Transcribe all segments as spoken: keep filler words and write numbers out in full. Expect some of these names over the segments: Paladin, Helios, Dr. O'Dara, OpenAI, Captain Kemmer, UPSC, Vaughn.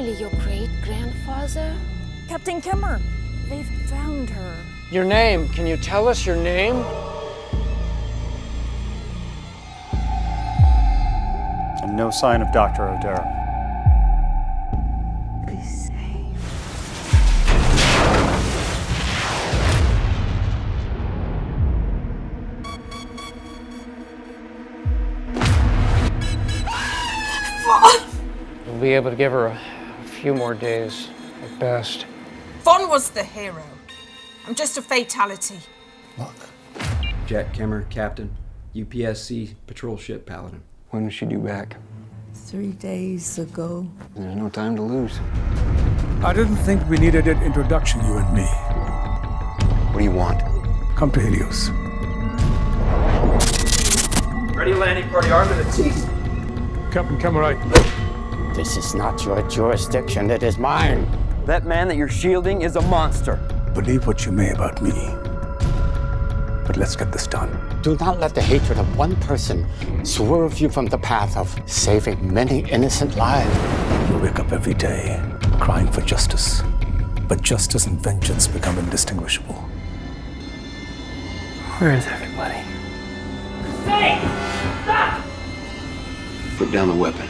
really your great-grandfather? Captain Kemmer, they've found her. Your name, can you tell us your name? And no sign of Doctor O'Dara. We'll be able to give her a, a few more days, at best. Vaughn was the hero. I'm just a fatality. Look. Jack Kemmer, Captain, U P S C patrol ship Paladin. When was she due back? Three days ago. There's no time to lose. I didn't think we needed an introduction, you and me. What do you want? Come to Helios. Ready, landing party, armed to the teeth. Captain Kemmer, I... This is not your jurisdiction, it is mine. That man that you're shielding is a monster. Believe what you may about me, but let's get this done. Do not let the hatred of one person swerve you from the path of saving many innocent lives. You wake up every day crying for justice, but justice and vengeance become indistinguishable. Where is everybody? Hey! Stop! Put down the weapon.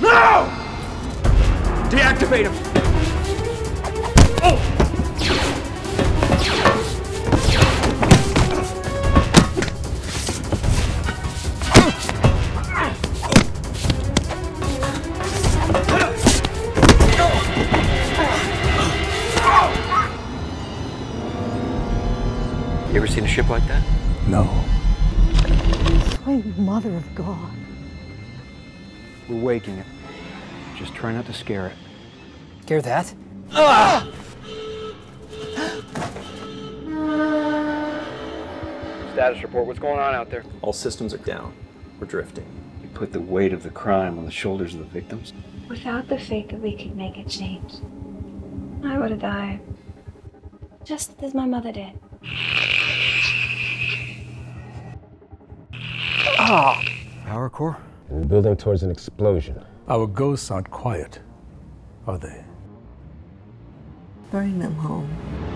No! Deactivate him! You ever seen a ship like that? No. Mother of God. We're waking it. Just try not to scare it. Scare that? Ah! Status report, what's going on out there? All systems are down. We're drifting. You put the weight of the crime on the shoulders of the victims? Without the faith that we could make a change, I would have died. Just as my mother did. Ah. Power core? We're building towards an explosion. Our ghosts aren't quiet, are they? Bring them home.